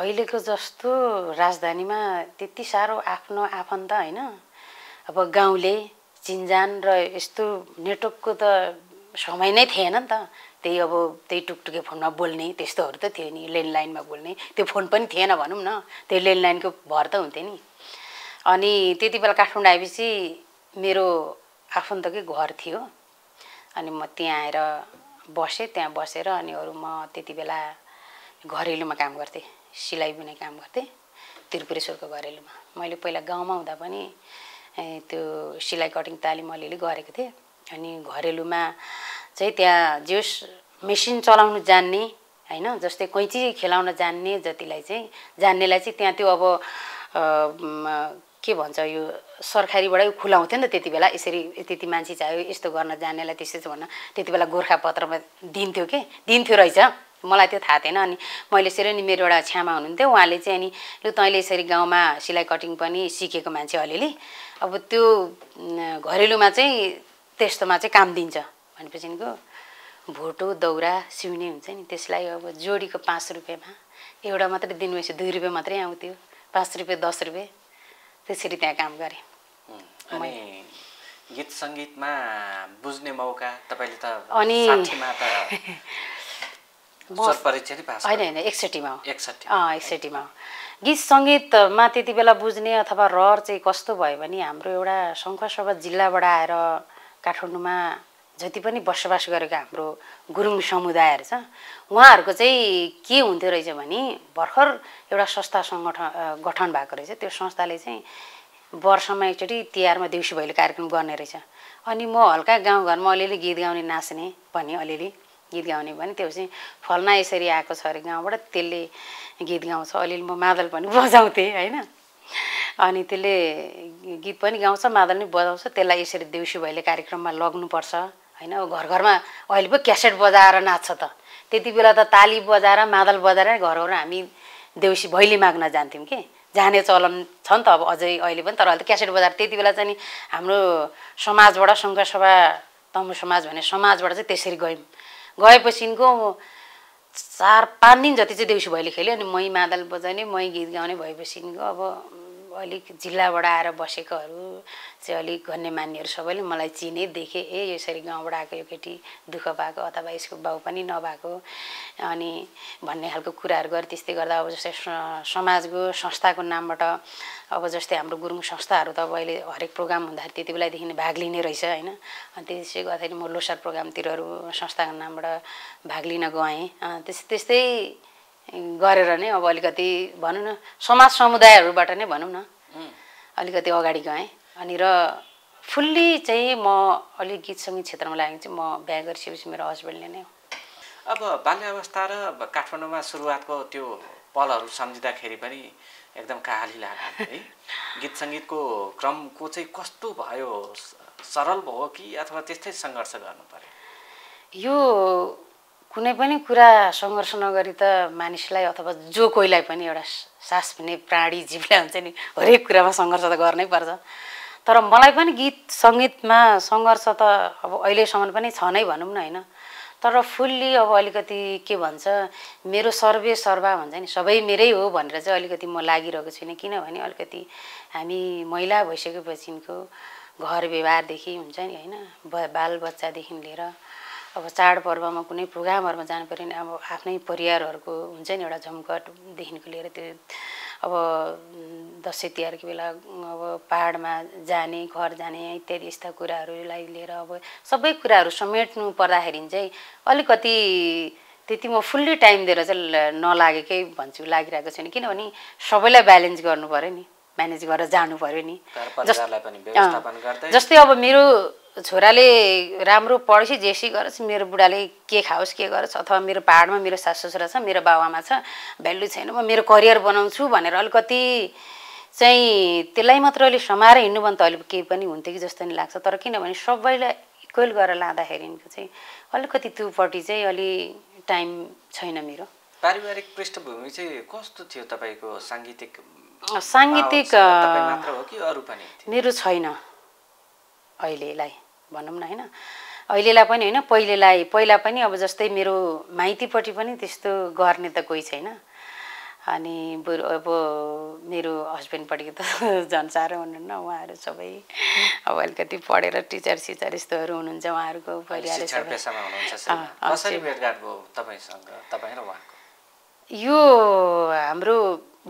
अहिलेको जस्तो राजधानीमा त्यति साह्रो आफ्नो आफन्त होइन, अब गाउँले चिन्जान र यस्तो नेटवर्कको त समय नै थिएन नि त। त्यही अब त्यही टुकटुके फोनमा बोल्ने त्यस्तोहरू त थियो नि, ल्यान्डलाइनमा बोल्ने त्यो फोन पनि थिएन भनौँ न, त्यो ल्यान्डलाइनको भर त हुन्थ्यो नि। अनि त्यति बेला काठमाडौँ आएपछि मेरो आफन्तकै घर थियो अनि म त्यहाँ आएर बसेँ। त्यहाँ बसेर अनि अरू म त्यति बेला घरेलुमा काम गर्थेँ, सिलाइ बुनाइ काम गर्थेँ त्रिपुरेश्वरको घरेलुमा। मैले पहिला गाउँमा हुँदा पनि त्यो सिलाइ कटिङ तालिम अलिअलि गरेको थिएँ। अनि घरेलुमा चाहिँ त्यहाँ जोस मेसिन चलाउनु जान्ने हैन जस्तै कैँची खेलाउन जान्ने जतिलाई चाहिँ जान्नेलाई चाहिँ त्यहाँ त्यो अब के भन्छ यो सरकारीबाटै खुलाउँथ्यो नि त त्यति बेला, यसरी त्यति मान्छे चाहियो यस्तो गर्न जान्नेलाई त्यसै भन्न त्यति बेला गोर्खापत्रमा दिन्थ्यो के दिन्थ्यो रहेछ, मलाई त्यो थाहा थिएन। अनि मैले यसरी नि मेरो एउटा छ्यामा हुनुहुन्थ्यो उहाँले चाहिँ अनि लु तैँले यसरी गाउँमा सिलाइ कटिङ पनि सिकेको मान्छे अलिअलि अब त्यो घरेलुमा चाहिँ त्यस्तोमा चाहिँ काम दिन्छ भनेपछिको भोटो दौरा सिउने हुन्छ नि त्यसलाई अब जोडीको पाँच रुपियाँमा एउटा मात्रै दिनुभएपछि दुई रुपियाँ मात्रै आउँथ्यो, पाँच रुपियाँ दस रुपियाँ त्यसरी त्यहाँ काम गरेँ। गीत सङ्गीतमा बुझ्ने मौका तपाईँले त अनि होइन एकसठीमा एकसठीमा गीत सङ्गीतमा त्यति बेला बुझ्ने अथवा रहर चाहिँ कस्तो भयो भने हाम्रो एउटा सङ्खुवासभा जिल्लाबाट आएर काठमाडौँमा जति पनि बसोबास गरेको हाम्रो गुरुङ समुदायहरू छ उहाँहरूको चाहिँ के हुन्थ्यो रहेछ भने भर्खर एउटा संस्था सङ्गठन गठन भएको रहेछ, त्यो संस्थाले चाहिँ वर्षमा एकचोटि तिहारमा देउसी भैलो कार्यक्रम गर्ने रहेछ। अनि म हल्का गाउँघरमा अलिअलि गीत गाउने नाच्ने पनि अलिअलि गीत गाउने भने त्यो चाहिँ फलना यसरी आएको छ अरे गाउँबाट त्यसले गीत गाउँछ, अलिअलि म मादल पनि बजाउँथेँ होइन। अनि त्यसले गीत पनि गाउँछ मादल पनि बजाउँछ त्यसलाई यसरी देउसी भैलो कार्यक्रममा लग्नुपर्छ होइन। घर घरमा अहिले पो क्यासेट बजाएर नाच्छ त, त्यति बेला त ताली बजाएर मादल बजाएर घर घरमा हामी देउसी भैली माग्न जान्थ्यौँ कि, जाने चलन छ नि त अब अझै अहिले पनि। तर अहिले त क्यासेट बजाएर त्यति बेला चाहिँ नि हाम्रो समाजबाट सङ्खुवासभा तमु समाज भन्ने समाजबाट चाहिँ त्यसरी गयौँ। गएपछिको चार पाँच दिन जति चाहिँ देउसी भैली खेल्यो अनि मै मादल बजाउने मै गीत गाउने भएपछिको अब अलिक जिल्लाबाट आएर बसेकोहरू चाहिँ अलिक गर्ने मान्नेहरू सबैले मलाई चिने देखे ए यसरी गाउँबाट आएको यो केटी दुःख पाएको अथवा यसको बाउ पनि नभएको अनि भन्ने खालको कुराहरू गरे। त्यस्तै गर्दा अब जस्तै समाजको संस्थाको नामबाट अब जस्तै हाम्रो गुरुङ संस्थाहरू त अब अहिले हरेक प्रोग्राम हुँदाखेरि त्यति बेलादेखि भाग लिने रहेछ होइन। अनि त्यसै गर्दाखेरि म लोसार प्रोग्रामतिरहरू संस्थाको नामबाट भाग लिन गएँ। त्यस्तै त्यस्तै गरेर नै अब अलिकति भनौँ न समाज समुदायहरूबाट नै भनौँ न अलिकति अगाडि गएँ। अनि र फुल्ली चाहिँ म अलिक गीत सङ्गीत क्षेत्रमा लागेको चाहिँ म बिहा गरिसकेपछि मेरो हस्बेन्डले नै हो। अब बाल्यावस्था र काठमाडौँमा सुरुवातको त्यो पलहरू सम्झिँदाखेरि पनि एकदम काहाली लाग्यो है। गीत सङ्गीतको क्रमको चाहिँ कस्तो भयो, सरल भयो कि अथवा त्यस्तै सङ्घर्ष गर्नु पर्यो? यो कुनै पनि कुरा सङ्घर्ष नगरी त मानिसलाई अथवा जो कोहीलाई पनि एउटा सास भन्ने प्राणी जीवलाई हुन्छ नि हरेक कुरामा सङ्घर्ष त गर्नै पर्छ। तर मलाई पनि गीत सङ्गीतमा सङ्घर्ष त अब अहिलेसम्म पनि छ नै भनौँ न होइन। तर फुल्ली अब अलिकति के भन्छ मेरो सर्वे सर्वा भन्छ नि सबै मेरै हो भनेर चाहिँ अलिकति म लागिरहेको छुइनँ। किनभने अलिकति हामी महिला भइसकेपछिको घर व्यवहारदेखि हुन्छ नि होइन बालबच्चादेखि लिएर अब चाडपर्वमा कुनै प्रोग्रामहरुमा जानु पर्यो नि अब आफ्नै परिवारहरुको हुन्छ नि एउटा झमकटदेखिको लिएर त्यो अब दसैँ तिहारको बेला अब पहाडमा जाने घर जाने इत्यादि यस्ता कुराहरूलाई लिएर अब सबै कुराहरू समेट्नु पर्दाखेरि चाहिँ अलिकति त्यति म फुल्ली टाइम दिएर चाहिँ नलागेकै भन्छु, लागिरहेको छैन। किनभने सबैलाई ब्यालेन्स गर्नु पर्यो नि, म्यानेज गरेर जानु पर्यो नि। जस्तै अब मेरो छोराले राम्रो पढेपछि जेसी गरोस्, मेरो बुढाले के खाओस् के गरोस्, अथवा मेरो पहाडमा मेरो सासु ससुरा छ, मेरो बाबुआमा छ, भ्यालु छैन, म मेरो करियर बनाउँछु भनेर अलिकति चाहिँ त्यसलाई मात्र अलि समाएर हिँड्नु भने त अलिक केही पनि हुन्थ्यो कि जस्तो नि लाग्छ। तर किनभने सबैलाई इक्वल गरेर लाँदाखेरिको चाहिँ अलिकति त्योपट्टि चाहिँ अलि टाइम छैन। मेरो पारिवारिक पृष्ठभूमि चाहिँ कस्तो थियो तपाईँको? साङ्गीतिक साङ्गीतिक मेरो छैन अहिलेलाई भनौँ न होइन, अहिलेलाई पनि होइन पहिलेलाई पहिला पनि अब जस्तै मेरो माइतीपट्टि पनि त्यस्तो गर्ने त कोही छैन। अनि बरु अब मेरो हस्बेन्डपट्टिको त झन् साह्रो हुनुहुन्न, उहाँहरू सबै अब अलिकति पढेर टिचर सिचर यस्तोहरू हुनुहुन्छ। उहाँहरूको परिवार यो हाम्रो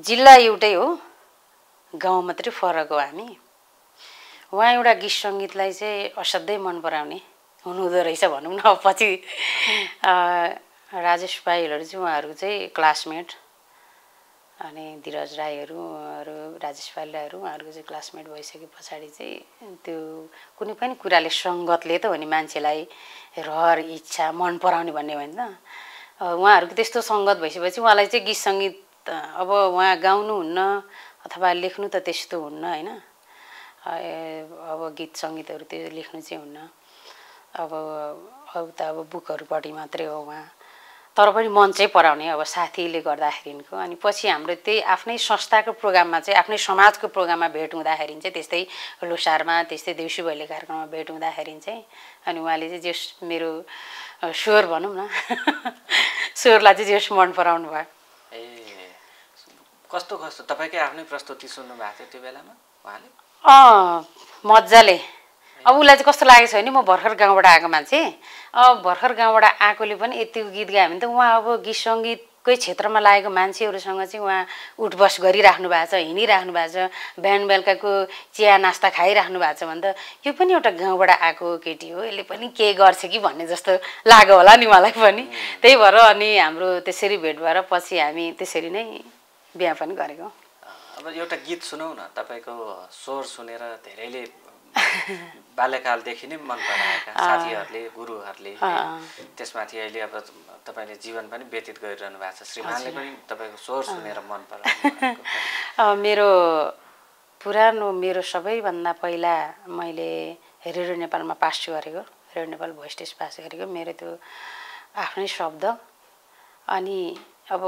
जिल्ला एउटै हो, गाउँ मात्रै फरक हो। हामी उहाँ एउटा गीत सङ्गीतलाई चाहिँ असाध्यै मन पराउने हुनुहुँदो रहेछ भनौँ न। पछि राजेश भाइहरू चाहिँ उहाँहरू चाहिँ क्लासमेट, अनि धीरज राईहरू अरू राजेश भाइ राईहरू उहाँहरूको चाहिँ क्लासमेट भइसके पछाडि चाहिँ त्यो कुनै पनि कुराले सङ्गतले त हो नि मान्छेलाई रहर इच्छा मन पराउने भन्ने होइन। उहाँहरूको त्यस्तो सङ्गत भइसकेपछि उहाँलाई चाहिँ गीत सङ्गीत अब उहाँ गाउनुहुन्न अथवा लेख्नु त त्यस्तो हुन्न होइन। अब गीत सङ्गीतहरू त्यो लेख्नु चाहिँ हुन्न, अब अरू त अब बुकहरूपट्टि मात्रै हो उहाँ। तर पनि मन चाहिँ पराउने अब साथीले गर्दाखेरिको। अनि पछि हाम्रो त्यही आफ्नै संस्थाको प्रोग्राममा चाहिँ आफ्नै समाजको प्रोग्राममा भेट हुँदाखेरि चाहिँ त्यस्तै लोसारमा त्यस्तै देउसी भैलो कार्यक्रममा भेट हुँदाखेरि चाहिँ अनि उहाँले चाहिँ जेस मेरो स्वर भनौँ न स्वरलाई चाहिँ जेस मन पराउनु भयो। ए कस्तो कस्तो तपाईँकै आफ्नै प्रस्तुति सुन्नु भएको थियो त्यो बेलामा उहाँले? अँ मजाले। अब उसलाई चाहिँ कस्तो लागेको छ भने म भर्खर गाउँबाट आएको मान्छे, अब भर्खर गाउँबाट आएकोले पनि यतिको गीत गायो भने त उहाँ अब गीत सङ्गीतकै क्षेत्रमा लागेको मान्छेहरूसँग चाहिँ उहाँ उठबस गरिराख्नु भएको छ, हिँडिराख्नु भएको छ, बिहान बेलुकाको चिया नास्ता खाइराख्नु भएको छ भने त यो पनि एउटा गाउँबाट आएको केटी हो, यसले पनि के गर्छ कि भन्ने जस्तो लाग्यो होला नि उहाँलाई पनि। त्यही भएर अनि हाम्रो त्यसरी भेट भएर पछि हामी त्यसरी नै बिहा पनि गरेको। अब एउटा गीत सुनौ न, तपाईँको स्वर सुनेर धेरैले बाल्यकालदेखि नै मन पराएका साथीहरूले गुरुहरूले, त्यसमाथि अहिले अब तपाईँले जीवन पनि व्यतीत गरिरहनु भएको छ, श्रीमानले पनि तपाईँको स्वर सुनेर मन पराउनु। मेरो पुरानो मेरो सबैभन्दा पहिला मैले रेडियो नेपालमा पास गरेको, radio Nepal voice test pass गरेको मेरो त्यो आफ्नै शब्द। अनि अब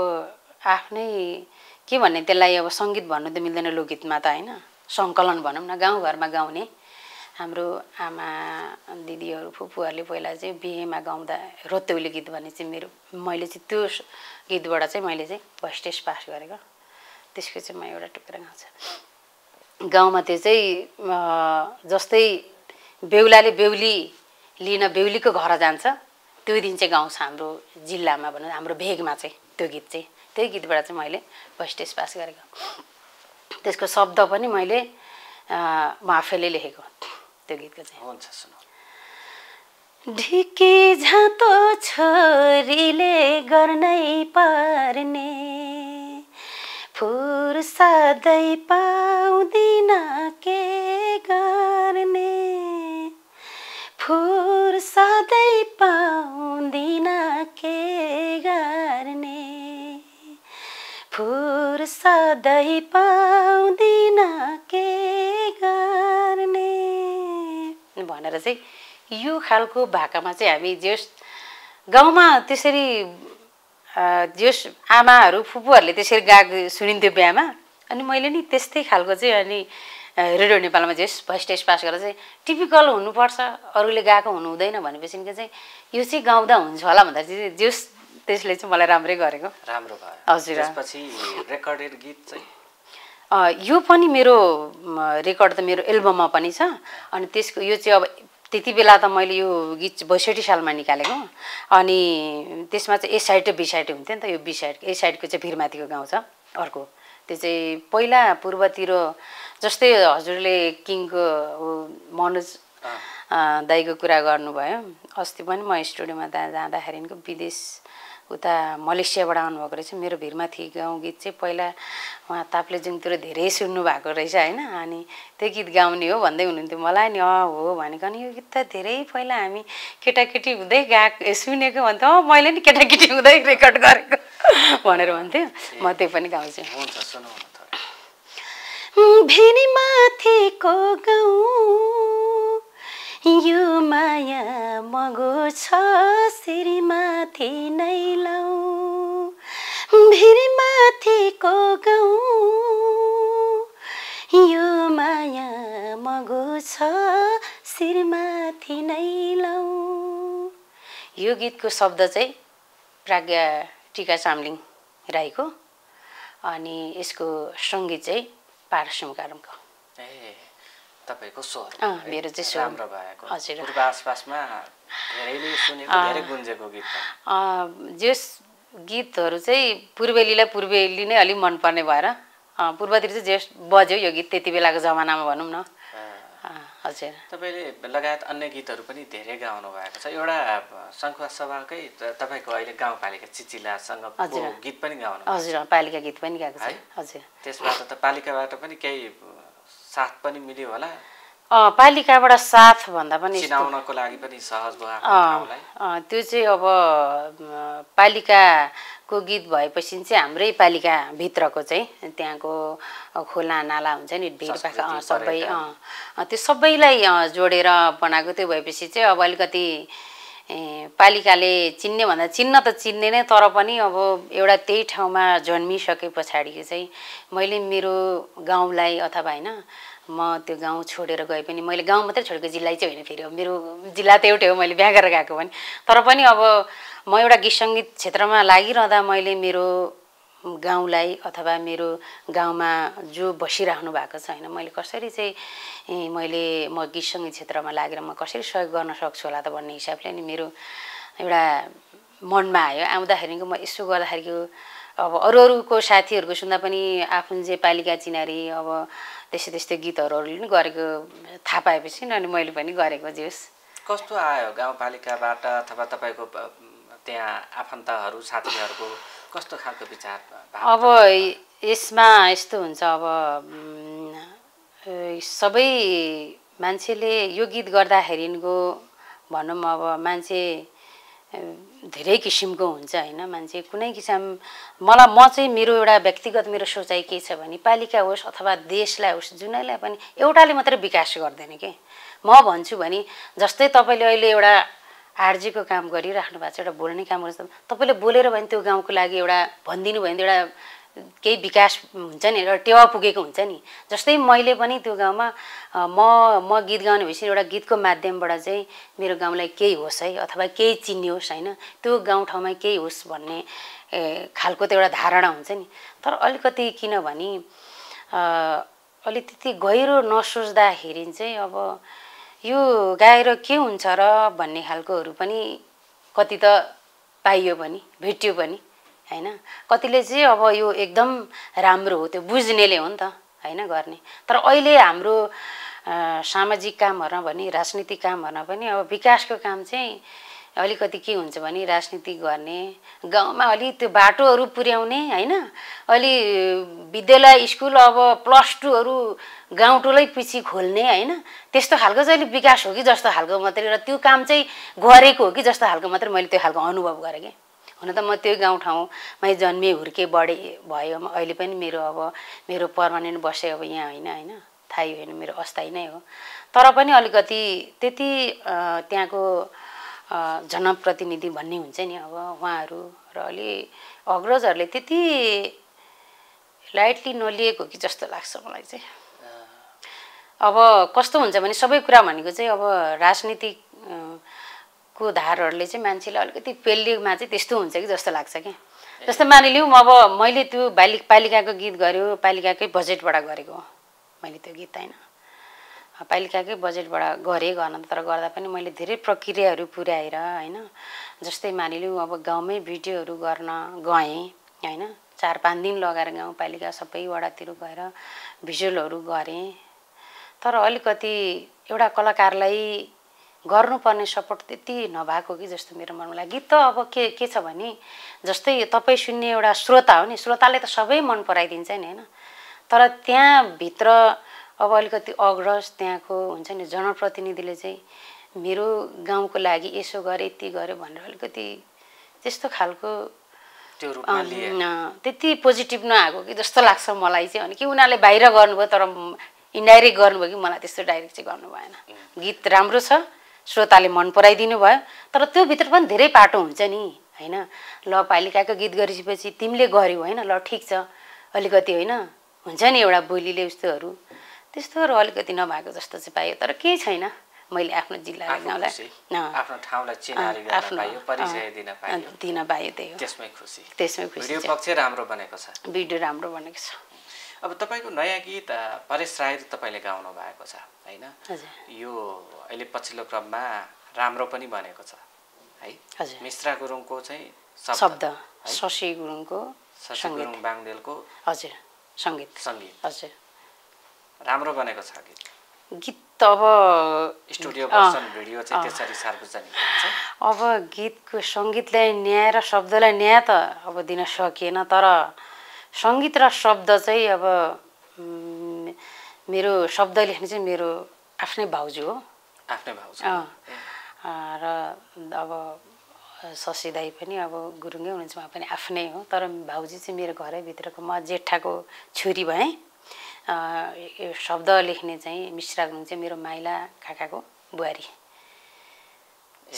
आफ्नै के भन्ने त्यसलाई अब सङ्गीत भन्नु त मिल्दैन लोकगीतमा त होइन, सङ्कलन भनौँ न गाउँघरमा गाउने। हाम्रो आमा दिदीहरू फुपूहरूले पहिला चाहिँ बिहेमा गाउँदा रोतेउली गीत भन्ने चाहिँ मेरो मैले चाहिँ त्यो गीतबाट चाहिँ मैले चाहिँ भोइस टेस्ट पास गरेको। त्यसको चाहिँ म एउटा टुक्रा गाउँछु। गाँव में जस्ते बेहुलाले बेहुली लिन बेहुली को घर जान्छ त्यो दिन चाहिँ गाउँ हाम्रो जिल्लामा भने हाम्रो भेगमा चाहिँ त्यो गीत चाहिँ त्यही गीतबाट चाहिँ मैले फर्स्ट स्टेज पास गरेको। त्यसको शब्द पनि मैले म आफैले लेखेको त्यो गीतको चाहिँ। हुन्छ सुनौ। ढिकी झाँतो छोरीले गर्नै पर्ने फुर्सदै पाउँदिन के गर्ने फुर्सदै पाउँदिन के गर्ने फुर्सदै पाउँदिन के गर्ने भनेर चाहिँ यो खालको भाकामा चाहिँ हामी जेस गाउँमा त्यसरी जेस आमाहरू फुपूहरूले त्यसरी गाएको सुनिन्थ्यो बिहामा। अनि मैले नि त्यस्तै खालको चाहिँ अनि रेडियो नेपालमा जेस फर्स्ट स्टेज पास गरेर चाहिँ टिपिकल हुनुपर्छ अरूले गाएको हुनु हुँदैन भनेपछि चाहिँ यो चाहिँ गाउँदा हुन्छ होला भन्दा चाहिँ जेस त्यसले चाहिँ मलाई राम्रै गरेको राम्रो भयो। हजुर। त्यसपछि रेकर्डेड गीत चाहिँ यो पनि मेरो रेकर्ड त मेरो एल्बममा पनि छ। अनि त्यसको यो चाहिँ अब त्यति बेला त मैले यो गीत बैसठी सालमा निकालेको। अनि त्यसमा चाहिँ ए साइड र बी साइड हुन्थ्यो नि त। यो बी साइड ए साइडको चाहिँ भिरमाथिको गाउँ छ अर्को। त्यो चाहिँ पहिला पूर्वतिर जस्तै हजुरले किङको मनोज दाईको कुरा गर्नुभयो अस्ति पनि म स्टुडियोमा जाँदाखेरिको विदेश उता मलेसियाबाट आउनुभएको रहेछ। मेरो भिरमाथि गाउँ गीत चाहिँ पहिला उहाँ ताप्लेजुङतिर धेरै सुन्नुभएको रहेछ होइन। अनि त्यो गीत गाउने हो भन्दै हुनुहुन्थ्यो मलाई नि अँ हो भनेको। अनि यो गीत त धेरै पहिला हामी केटाकेटी हुँदै गाएको सुनेको भन्थ्यो। अँ मैले नि केटाकेटी हुँदै रेकर्ड गरेको भनेर भन्थ्यो। म त्यही पनि गाउँछु। भेरी माथिको गाउँ यो माया मगो छ श्रीमाथि नै लाउँ भेरी माथिको गाउँ यो माया मगो छ श्रीमाथि नै लाउँ। यो गीतको शब्द चाहिँ प्राज्ञा टीका चामलिङ राईको। अनि यसको सङ्गीत चाहिँ पारसुम कारुमको। ए तपाईको स्वर मेरो चाहिँ स्वर राम्रो भएको। हजुर। पूर्व आसपासमा धेरैले सुनेको धेरै गुन्जेको गीत अ जस गीतहरु चाहिँ पूर्वेलीलाई पूर्वेली नै अलि मन पर्ने भएर पूर्वतिर चाहिँ जे बज्यो यो गीत त्यति बेलाको जमानामा भनौं न। हजुर। तपाईले लगायत अन्य गीतहरु पनि धेरै गाउनु भएको छ। एउटा संखुवा सभाकै तपाईको अहिले गाउँपालिका चिचिलासँग गीत पनि गाउनु। हजुर पालिका गीत पनि गाएको छ। हजुर। त्यसबाट त पालिकाबाट पनि केही साथ पनि मिल्यो होला। अ पालिकाबाट साथ भन्दा पनि चिनाउनको लागि पनि सहज भयो हामीलाई। त्यो चाहिँ अब पालिकाको गीत भएपछि चाहिँ हाम्रै पालिका भित्रको चाहिँ त्यहाँको खोला नाला हुन्छ नि भिरपाखा सबै त्यो सबैलाई जोडेर बनाएको। त्यो भएपछि चाहिँ अब अलिकति पालिकाले चिन्ने भन्दा चिन्न त चिन्ने नै तर पनि अब एउटा त्यही ठाउँमा जन्मिसके पछाडिको चाहिँ मैले मेरो गाउँलाई अथवा होइन म त्यो गाउँ छोडेर गए पनि मैले गाउँ मात्रै छोडेको जिल्ला चाहिँ होइन। फेरि मेरो जिल्ला त एउटै हो मैले बिहा गरेर गएको पनि तर पनि अब म एउटा गीत सङ्गीत क्षेत्रमा लागिरहँदा मैले मेरो गाउँलाई अथवा मेरो गाउँमा जो बसिराख्नु भएको छ हैन मैले कसरी चाहिँ मैले म गीत सङ्गीत क्षेत्रमा लागेर म कसरी सहयोग गर्न सक्छु होला त भन्ने हिसाबले नि मेरो एउटा मनमा आयो। आउँदाखेरिको म यसो गर्दाखेरिको अब अरू अरूको साथीहरूको सुन्दा पनि आफ्नो जे पालिका चिनारी अब त्यस्तै त्यस्तै गीतहरूले पनि गरेको थाहा पाएपछि अनि मैले पनि गरेको जेस्। कस्तो आयो गाउँपालिकाबाट अथवा तपाईँको त्यहाँ आफन्तहरू साथीहरूको कस्तो खालको विचार? अब यसमा यस्तो हुन्छ अब सबै मान्छेले यो गीत गर्दाखेरिको भनौँ अब मान्छे धेरै किसिमको हुन्छ हैन। मान्छे कुनै किसिम मलाई म चाहिँ मेरो एउटा व्यक्तिगत मेरो सोचाइ के छ भने पालिका होस् अथवा देशलाई होस् जुनैलाई पनि एउटाले मात्रै विकास गर्दैन के। म भन्छु भने जस्तै तपाईँले अहिले एउटा आरजीको काम गरिराख्नु भएको छ एउटा बोल्ने काम गर्छ तपाईँले बोलेर भने त्यो गाउँको लागि एउटा भनिदिनु भयो भने एउटा केही विकास हुन्छ नि एउटा टेवा पुगेको हुन्छ नि। जस्तै मैले पनि त्यो गाउँमा म म गीत गाउने भएपछि एउटा गीतको माध्यमबाट चाहिँ मेरो गाउँलाई केही होस् है अथवा केही चिनियोस् होइन त्यो गाउँठाउँमा केही होस् भन्ने खालको त एउटा धारणा हुन्छ नि। तर अलिकति किनभने अलि त्यति गहिरो नसोच्दाखेरि चाहिँ अब यो गाएर के हुन्छ र भन्ने खालकोहरु पनि कति त पाइयो पनि भेट्यो पनि हैन। कतिले चाहिँ अब यो एकदम राम्रो हो त्यो बुझ्नेले हो नि त हैन गर्ने। तर अहिले हाम्रो सामाजिक कामहरुमा पनि राजनीतिक कामहरुमा पनि अब विकासको काम चाहिँ अलिकति के हुन्छ भने राजनीति गर्ने गाउँमा अलि त्यो बाटोहरु पुर्याउने हैन अलि विद्यालय स्कुल अब प्लस टू हरु गाउँ टोलै पछि खोल्ने हैन त्यस्तो खालको चाहिँ अलि विकास हो कि जस्तो खालको मात्र र त्यो काम चाहिँ गरेको हो कि जस्तो खालको मात्र मैले त्यो खालको अनुभव गरे के हुन त म त्यो गाउँ ठाउँमै जन्मे हुर्के बढे भयो अहिले पनि मेरो अब मेरो पर्मानेन्ट बसे अब यहाँ हैन हैन थाहै हैन मेरो अस्थायी नै हो। तर पनि अलिकति त्यति त्यहाँको जनप्रतिनिधि भन्ने हुन्छ नि अब उहाँहरु र अलि अग्रजहरुले त्यति लाइटली नलिएको कि जस्तो लाग्छ मलाई चाहिँ। अब कस्तो हुन्छ भने सबै कुरा भनेको चाहिँ अब राजनीतिक को धारहरुले चाहिँ मान्छेलाई अलिकति पेल्लेमा चाहिँ त्यस्तो हुन्छ कि जस्तो लाग्छ के। जस्तो मानिलिउँ अब मैले त्यो बालिक पालिकाको गीत गर्यो पालिकाकै बजेटबाट गरेको मैले त्यो गीत हैन पालिकाकै बजेटबाट गरे गर्न तर गर्दा पनि मैले धेरै प्रक्रियाहरु पुर्याएर हैन जस्तै मानिलिउँ अब गाउँमै भिडियोहरु गर्न गए हैन चार पाँच दिन लगाएर गाउँपालिका सबै वडातिर गएर भिजुअलहरु गरे। तर अलिकति एउटा कलाकारलाई गर्नुपर्ने सपोर्ट त्यति नभएको कि जस्तो मेरो मनमा लाग्यो। गीत त अब के के छ भने जस्तै तपाई सुन्ने एउटा श्रोता हो नि श्रोताले त सबै मन पराइदिन्छ नि हैन। तर त्यहाँ भित्र अब अलिकति अग्रज त्यहाँको हुन्छ नि जनप्रतिनिधिले चाहिँ मेरो गाउँको लागि यसो गरे यति गरे भनेर अलिकति त्यस्तो खालको त्यो रुपमा लिए त्यति पोजिटिभ नआएको कि जस्तो लाग्छ मलाई चाहिँ। अनि कि उनीहरुले बाहिर गर्नुभयो तर इन्डाइरेक्ट गर्नुभयो कि मलाई त्यस्तो डाइरेक्ट चाहिँ गर्नु भएन। गीत राम्रो छ श्रोताले मन पराइदिनु भयो तर त्यो भित्र पनि धेरै पाटो हुन्छ नि हैन। ल पालिकाको गीत गरिसपछि तिमीले गर्यौ हैन ल ठीक छ अलिकति हैन हुन्छ नि एउटा बोलीले उस्तोहरु त्यस्तोहरु अलिकति नभाएको जस्तो चाहिँ पाइयो। तर केही छैन मैले आफ्नो जिल्लालाई गाउँलाई आफ्नो ठाउँलाई चिनारी गर्न पाइयो परिचय दिन पाइयो दिन पाइयो त्यही हो त्यसमै खुसी त्यसमै खुसी। भिडियो पक्ष राम्रो बनेको छ भिडियो राम्रो बनेको छ। अब तपाईको नयाँ गीत परेश राय तपाईले गाउनु भएको छ हैन यो अहिले पछिल्लो क्रममा राम्रो पनि बनेको छ है। मिश्रा गुरुङको चाहिँ शब्द शशी गुरुङको शशी गुरुङ बाङदेलको हजुर संगीत संगीत हजुर राम्रो बनेको छ गीत। गीत त अब स्टुडियो भर्सन भिडियो चाहिँ त्यसरी सार्वजनिक हुन्छ। अब गीतको संगीतलाई न्याय र शब्दलाई न्याय त अब दिन सकिएन तर संगीत र शब्द चाहिँ अब मेरो शब्द लेख्ने चाहिँ मेरो आफ्नै भाउजू हो आफ्नै भाउजू र अब शशी दाई पनि अब गुरुङै हुनुहुन्छ उहाँ पनि आफ्नै हो। तर भाउजू चाहिँ मेरो घरैभित्रको म जेठाको छोरी भएँ। यो शब्द लेख्ने चाहिँ मिश्रा गुरुङ चाहिँ मेरो माइला काकाको बुहारी।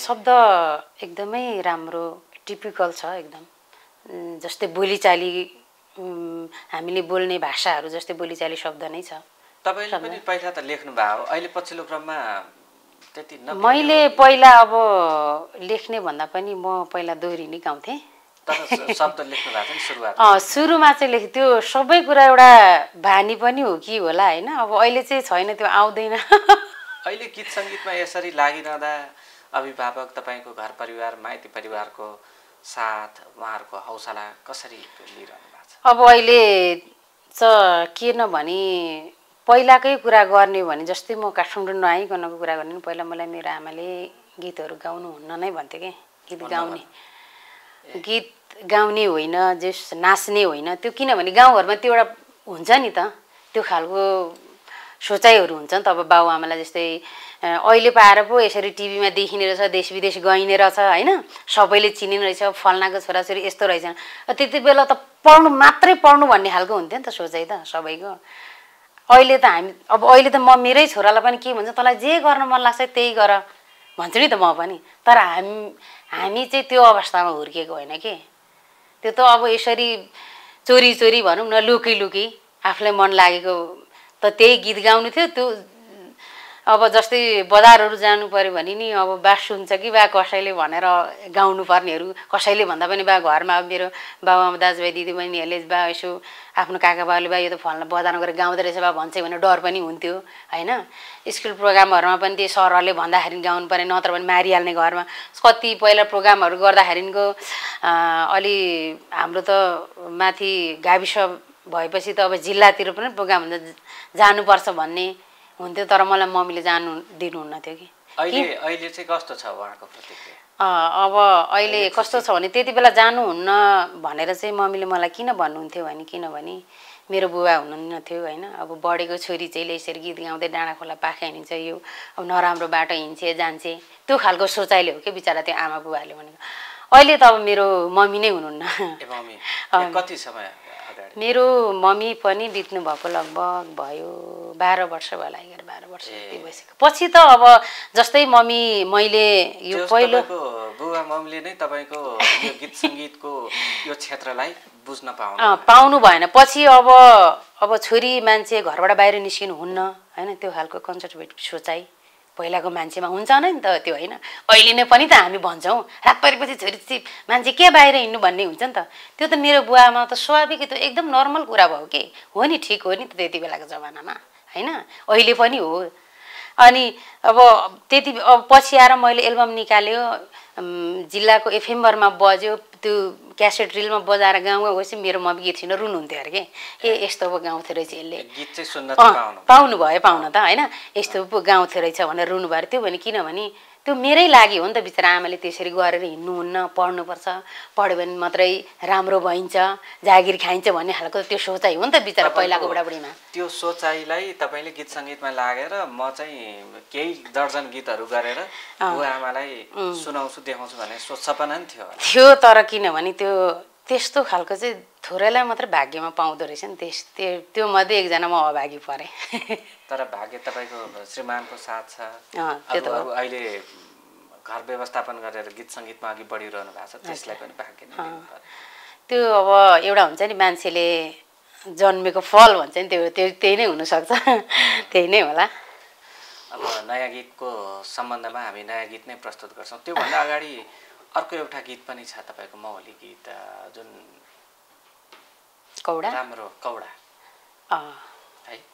शब्द एकदमै राम्रो टिपिकल छ एकदम जस्तै बोलीचाली हामीले बोल्ने भाषाहरु जस्तै बोलीचाली शब्द नै छ। तपाईले पनि पहिला त लेख्नु भयो अहिले पछिल्लो क्रममा त्यति न मैले पहिला अब लेख्ने भन्दा पनि म पहिला दोहोरी नै गाउँथे तर शब्द लेख्नु भएको नि सुरुवात अ सुरुमा चाहिँ लेख त्यो सबै कुरा एउटा बानी पनि हो कि होला हैन। अब अहिले चाहिँ छैन त्यो आउँदैन। अहिले गीत संगीतमा यसरी लागिरहँदा अभिभावक तपाईको घर परिवार माइती परिवारको साथ उहाँहरुको हौसला कसरी लिइरहनु भएको छ? अब अहिले त के न भने पहिलाकै कुरा गर्ने भने जस्तै म काठमाडौँ नआइकनको कुरा गर्ने पहिला मलाई मेरो आमाले गीतहरु गाउनु हुन्न नै भन्थे के। गीत गाउने गीत गाउने होइन जस नाच्ने होइन त्यो किनभने गाउँघरमा त्यो एउटा हुन्छ नि त त्यो खालको सोचाइहरु हुन्छ नि त। अब बाउ आमालाई जस्तै अहिले पाएर पो यसरी टिभीमा देखिने रहेछ देश विदेश गइने रहेछ हैन सबैले चिनिने रहेछ फल्नाको छोराछोरी यस्तो रहेछन् त्यति बेला त पढ्नु मात्रै पढ्नु भन्ने खालको हुन्थ्यो नि त सोचाइ त सबैको। अहिले त हामी अब अहिले त म मेरै छोरालाई पनि के भन्छ तलाई जे गर्न मन लाग्छ त्यही गर भन्छु नि त म पनि। तर हामी हामी चाहिँ त्यो अवस्थामा हुर्केको होइन के। त्यो त अब यसरी चोरी चोरी भनौं न लुकी लुकी आफुलाई मन लागेको त त्यही गीत गाउनु थियो त्यो अब जस्तै बजारहरु जानु पर्यो भने नि अब बास हुन्छ कि बा कसैले भनेर गाउनु पर्नेहरु कसैले भन्दा पनि बा घरमा मेरो बाबुआमा दाजुभाइ दिदीबहिनीहरुले बा यसो आफ्नो काकाबाउले बा यो त फल्न बजारमा गएर गाउँदै रहेछ बा भन्छ भने डर पनि हुन्थ्यो हैन। स्कुल प्रोग्रामहरुमा पनि त्यो सरहरुले भन्दाखेरि गाउनु पर्ने नत्र भने मारिहाल्ने घरमा। कति पहिला प्रोग्रामहरु गर्दाखेरिको अलि हाम्रो त माथि गाविस भएपछि त अब जिल्लातिर पनि प्रोग्राम हुन्छ जानुपर्छ भन्ने हुन्थ्यो तर मलाई मम्मीले जानु दिनुहुन्न थियो कि। अहिले अहिले चाहिँ कस्तो छ वहाँको प्रतिक्रिया? अब अहिले कस्तो छ भने त्यति बेला जानुहुन्न भनेर चाहिँ मम्मीले मलाई किन भन्नुहुन्थ्यो भने किनभने मेरो बुवा हुनुहुन्न थियो हैन। अब बढेको छोरी चाहिँ यसरी गीत गाउँदै डाँडाखोला पाखे हिँड्छ यो अब नराम्रो बाटो हिँड्छ जान्छ त्यो खालको सोचाइले हो के बिचरा त्यो आमा बुवाहरूले भनेको। अहिले त अब मेरो मम्मी नै हुनुहुन्न। कति समय मेरो मम्मी पनि बित्नु भएको लगभग भयो बाह्र वर्ष भयो लागेर बाह्र वर्ष भइसक्यो। पछि त अब जस्तै मम्मी मैले यो पहिलो बुवा मम्मीले नै तपाईको यो गीत संगीतको यो क्षेत्रलाई बुझ्न पाउनु पाउनु भएन। पछि अब अब छोरी मान्छे घरबाट बाहिर निस्किनु हुन्न हैन त्यो हालको कन्जर्भेटिभ सोचाइ पहिलाको मान्छेमा हुन्छ नै नि त त्यो हैन। अहिले नै पनि त हामी भन्छौँ रात परेपछि छोरी चाहिँ मान्छे के बाहिर हिँड्नु भन्ने हुन्छ नि त। त्यो त मेरो बुवामा त स्वाभाविक त्यो एकदम नर्मल कुरा भयो के हो नि ठिक हो नि त त्यति बेलाको जमानामा हैन। अहिले पनि हो। अनि अब त्यति अब पछि आएर मैले एल्बम निकाल्यो जिल्लाको एफएमहरुमा बज्यो त्यो क्यासेट रिलमा बजाएर गाउँमा गएपछि मेरो मम्मी गीत सुनेर रुनुहुन्थ्यो अरे के ए यस्तो पो गाउँथ्यो रहेछ यसले गीत चाहिँ सुन्न त पाउनु पाउनु भयो पाउन त हैन यस्तो पो गाउँथ्यो रहेछ भनेर रुनु भएर त्यो भने किनभने त्यो मेरै लागि हो नि त। बिचरा आमाले त्यसरी गरेर हिँड्नुहुन्न पढ्नुपर्छ पढ्यो भने मात्रै राम्रो भइन्छ जागिर खाइन्छ भन्ने खालको त्यो सोचाइ हो नि त बिचरा पहिलाको बुढाबुढीमा। त्यो सोचाइलाई तपाईले गीत संगीतमा लागेर म चाहिँ केही दर्जन गीतहरू गरेर बुवा आमालाई सुनाउँछु देखाउँछु भन्ने सोच सपना नि थियो थियो तर किनभने त्यो त्यस्तो खालको चाहिँ थोरैलाई मात्र भाग्यमा पाउँदो रहेछ नि त्यस त्यो मध्ये एकजना म अभागी परे। तर भाग्य तपाईको श्रीमानको साथ छ। अब अहिले घर व्यवस्थापन गरेर गीत संगीतमा अघि बढिरहनु भएको छ त्यसलाई पनि भाग्य नै दिनु पर्यो। त्यो अब एउटा हुन्छ नि मान्छेले जन्मेको फल भन्छ नि त्यो त्यही नै हुन सक्छ त्यही नै होला। अब नयाँ गीतको सम्बन्धमा हामी नयाँ गीत नै प्रस्तुत गर्छौँ। त्योभन्दा अगाडि अर्को एउटा गीत पनि छ तपाईको मौली गीत जुन कौडा राम्रो कौडा है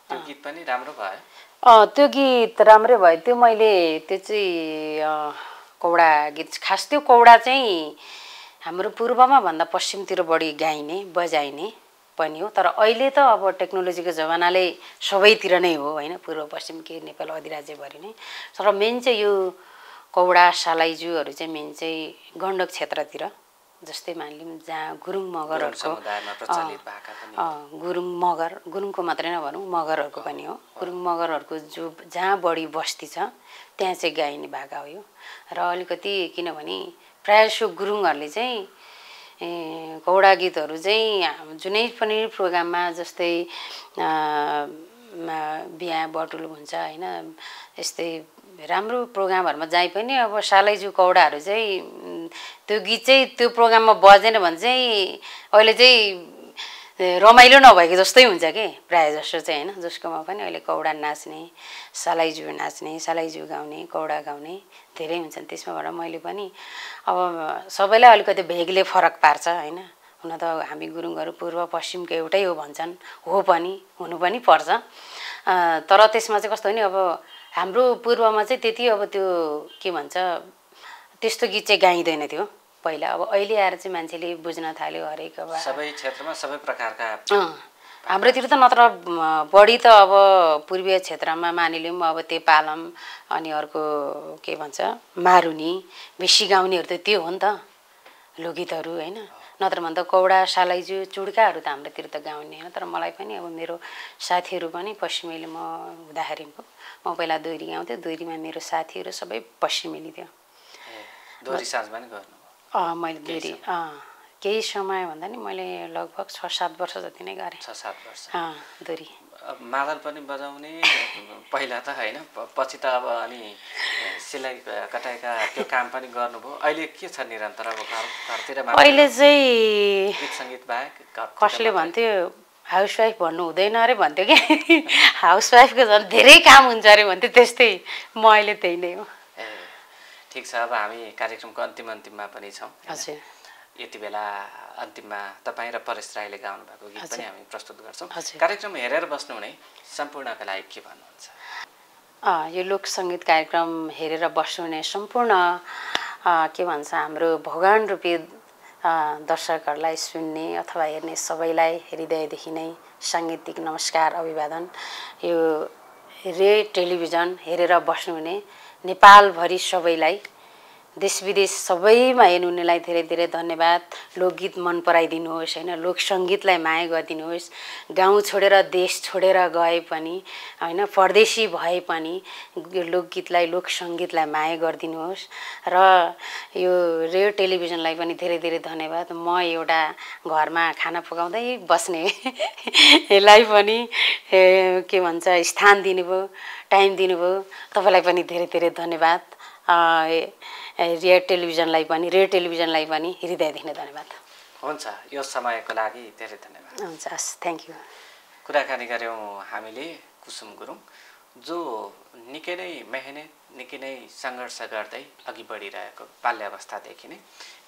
त्यो गीत पनि राम्रो भयो। अँ त्यो गीत राम्रै भयो। त्यो मैले त्यो चाहिँ कौडा गीत खास त्यो कौडा चाहिँ हाम्रो पूर्वमा भन्दा पश्चिमतिर बढी गाइने बजाइने पनि हो तर अहिले त अब टेक्नोलोजीको जमानाले सबैतिर नै हो होइन पूर्व पश्चिम के नेपाल अधिराज्यभरि नै। तर मेन चाहिँ यो कौडा सालाइजूहरू चाहिँ मेन चाहिँ गण्डक क्षेत्रतिर जस्तै मानलिउँ जहाँ गुरुङ मगरहरूको गुरुङ मगर गुरुङको मात्रै नभनौँ मगरहरूको पनि हो गुरुङ मगरहरूको जो जहाँ बढी बस्ती छ त्यहाँ चाहिँ गाइने भाका हो यो। र अलिकति किनभने प्रायःसो गुरुङहरूले चाहिँ कौडा गीतहरू चाहिँ जुनै पनि प्रोग्राममा जस्तै बिहा बटुल हुन्छ होइन यस्तै राम्रो प्रोग्रामहरुमा जाई पनि अब सालैजु कौडाहरु चाहिँ त्यो गीत चाहिँ त्यो प्रोग्राममा बजेन भने चाहिँ अहिले चाहिँ रमाइलो नभएको जस्तै हुन्छ के प्राय जसो चाहिँ हैन। जसकोमा पनि अहिले कौडा नाच्ने सालैजु नाच्ने सालैजु गाउने कौडा गाउने धेरै हुन्छन्। त्यसमाबाट मैले पनि अब सबैलाई अलिकति भेगले फरक पार्छ हैन। हुन त हामी गुरुङहरु पूर्व पश्चिमको एउटै हो भन्छन् हो पनि हुनु पनि पर्छ तर त्यसमा चाहिँ कस्तो हो नि अब हाम्रो पूर्वमा चाहिँ त्यति अब त्यो के भन्छ त्यस्तो गीत चाहिँ गाइँदैन थियो पहिला। अब अहिले आएर चाहिँ मान्छेले बुझ्न थाल्यो हरेक अब सबै क्षेत्रमा सबै प्रकारका हाम्रोतिर त नत्र बढी त अब पूर्वीय क्षेत्रमा मानिलिउँ अब त्यो पालम अनि अर्को के भन्छ मारुनी बेसी गाउनेहरू त त्यो हो नि त लोकगीतहरू होइन। नत्र भने त कौडा सालैजु चुड्काहरू त हाम्रोतिर त गाउने होइन। तर मलाई पनि अब मेरो साथीहरू पनि पश्चिमेली म हुँदाखेरिको म पहिला दोहोरी गाउँथेँ दोहोरीमा मेरो साथीहरू सबै पश्चिमेली थियो। मैले दोहोरी केही समय भन्दा नि मैले लगभग छ सात वर्ष जति नै गरेँ। छ सात वर्ष दोहोरी मादल पनि बजाउने पहिला त हैन पछि त अब अनि सिलाइ कटाइका त्यो काम पनि गर्नुभयो। अहिले के छ निरन्तर अब घर घरतिर अहिले चाहिँ गीत संगीत बाहेक कसले भन्थ्यो हाउसवाइफ भन्नु हुँदैन अरे भन्थ्यो कि हाउसवाइफको झन् धेरै काम हुन्छ अरे भन्थ्यो। त्यस्तै म अहिले त्यही नै हो। ठीक छ, अब हामी कार्यक्रमको अन्तिम अन्तिममा पनि छौँ। हजुर, यति बेला अन्तिममा तपाईँ र परेश राईले गाउनु भएको गीत पनि हामी प्रस्तुत गर्छौँ। कार्यक्रम हेरेर बस्नुहुने सम्पूर्णका लागि के भन्नुहुन्छ? यो लोक सङ्गीत कार्यक्रम हेरेर बस्नुहुने सम्पूर्ण के भन्छ हाम्रो भगवान रूपी दर्शकहरूलाई, सुन्ने अथवा हेर्ने सबैलाई हृदयदेखि नै साङ्गीतिक नमस्कार अभिवादन। यो रे टेलिभिजन हेरेर बस्नुहुने नेपालभरि सबैलाई, देश विदेश सबैमा हेर्नुहुनेलाई धेरै धेरै धन्यवाद। लोकगीत मन पराइदिनुहोस्, होइन, लोक सङ्गीतलाई माया गरिदिनुहोस्। गाउँ छोडेर देश छोडेर गए पनि, होइन, परदेशी भए पनि यो लोकगीतलाई लोक सङ्गीतलाई माया गरिदिनुहोस्। र यो रेडियो टेलिभिजनलाई पनि धेरै धेरै धन्यवाद। म एउटा घरमा खाना पकाउँदै बस्नेलाई पनि के भन्छ स्थान दिनुभयो, टाइम दिनुभयो, तपाईँलाई पनि धेरै धेरै धन्यवाद। रेडियो टेलिभिजनलाई पनि रेडियो टेलिभिजनलाई पनि हृदयदेखि नै धन्यवाद। हुन्छ, यो समयको लागि धेरै धन्यवाद। हुन्छ, हस्, थ्याङ्क यू। कुराकानी गऱ्यौँ हामीले कुसुम गुरुङ, जो निकै नै मेहनत, निकै नै सङ्घर्ष गर्दै अघि बढिरहेको बाल्यावस्थादेखि नै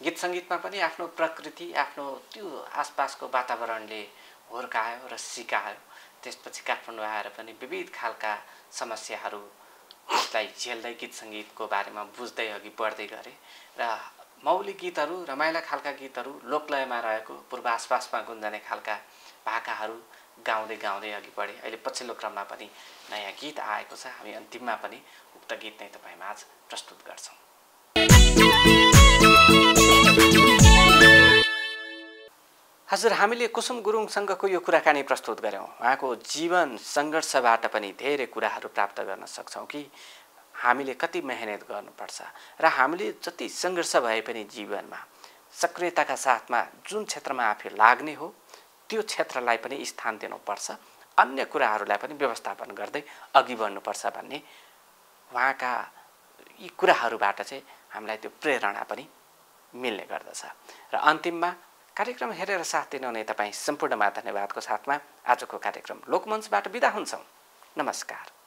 गीत सङ्गीतमा पनि आफ्नो प्रकृति, आफ्नो त्यो आसपासको वातावरणले हुर्कायो र सिकायो। त्यसपछि काठमाडौँ आएर पनि विविध खालका समस्याहरू उसलाई झेल्दै गीत सङ्गीतको बारेमा बुझ्दै अघि बढ्दै गरे र मौलिक गीतहरू, रमाइला खालका गीतहरू, लोकलयमा रहेको पूर्व आसपासमा गुन्जने खालका भाकाहरू गाउँदै गाउँदै अघि बढे। अहिले पछिल्लो क्रममा पनि नयाँ गीत आएको छ। हामी अन्तिममा पनि उक्त गीत नै तपाईँमा आज प्रस्तुत गर्छौँ। हजुर, हामीले कुसुम गुरुङसँगको यो कुराकानी प्रस्तुत गऱ्यौँ। उहाँको जीवन सङ्घर्षबाट पनि धेरै कुराहरू प्राप्त गर्न सक्छौँ कि हामीले कति मेहनत गर्नुपर्छ र हामीले जति सङ्घर्ष भए पनि जीवनमा सक्रियताका साथमा जुन क्षेत्रमा आफू लाग्ने हो त्यो क्षेत्रलाई पनि स्थान दिनुपर्छ, अन्य कुराहरूलाई पनि व्यवस्थापन गर्दै अघि बढ्नुपर्छ भन्ने उहाँका यी कुराहरूबाट चाहिँ हामीलाई त्यो प्रेरणा पनि मिल्ने गर्दछ। र अन्तिममा कार्यक्रम हेरेर साथ दिनुहुने तपाईँ सम्पूर्णमा धन्यवादको साथमा आजको कार्यक्रम लोकमञ्चबाट बिदा हुन्छौँ। नमस्कार।